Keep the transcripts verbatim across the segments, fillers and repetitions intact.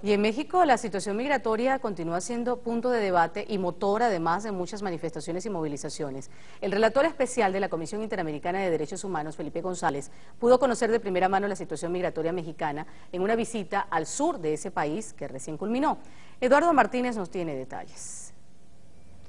Y en México la situación migratoria continúa siendo punto de debate y motor además de muchas manifestaciones y movilizaciones. El relator especial de la Comisión Interamericana de Derechos Humanos, Felipe González, pudo conocer de primera mano la situación migratoria mexicana en una visita al sur de ese país que recién culminó. Eduardo Martínez nos tiene detalles.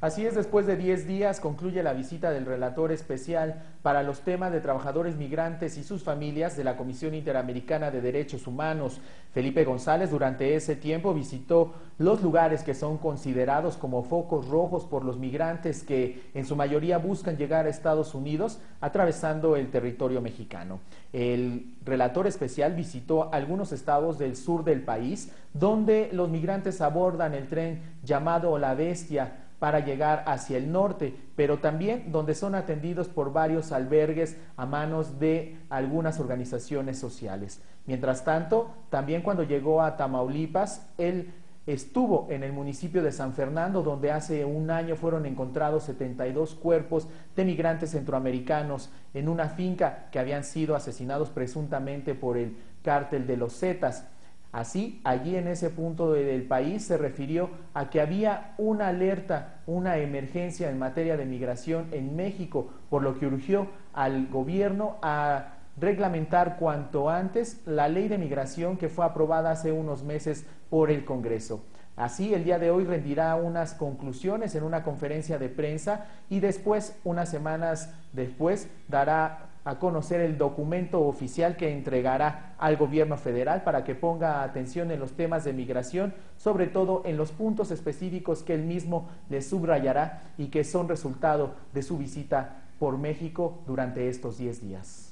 Así es, después de diez días concluye la visita del relator especial para los temas de trabajadores migrantes y sus familias de la Comisión Interamericana de Derechos Humanos. Felipe González durante ese tiempo visitó los lugares que son considerados como focos rojos por los migrantes que en su mayoría buscan llegar a Estados Unidos atravesando el territorio mexicano. El relator especial visitó algunos estados del sur del país donde los migrantes abordan el tren llamado La Bestia para llegar hacia el norte, pero también donde son atendidos por varios albergues a manos de algunas organizaciones sociales. Mientras tanto, también cuando llegó a Tamaulipas, él estuvo en el municipio de San Fernando, donde hace un año fueron encontrados setenta y dos cuerpos de migrantes centroamericanos en una finca que habían sido asesinados presuntamente por el cártel de los Zetas. Así, allí en ese punto del país se refirió a que había una alerta, una emergencia en materia de migración en México, por lo que urgió al gobierno a reglamentar cuanto antes la ley de migración que fue aprobada hace unos meses por el Congreso. Así, el día de hoy rendirá unas conclusiones en una conferencia de prensa y después, unas semanas después, dará a conocer el documento oficial que entregará al gobierno federal para que ponga atención en los temas de migración, sobre todo en los puntos específicos que él mismo les subrayará y que son resultado de su visita por México durante estos diez días.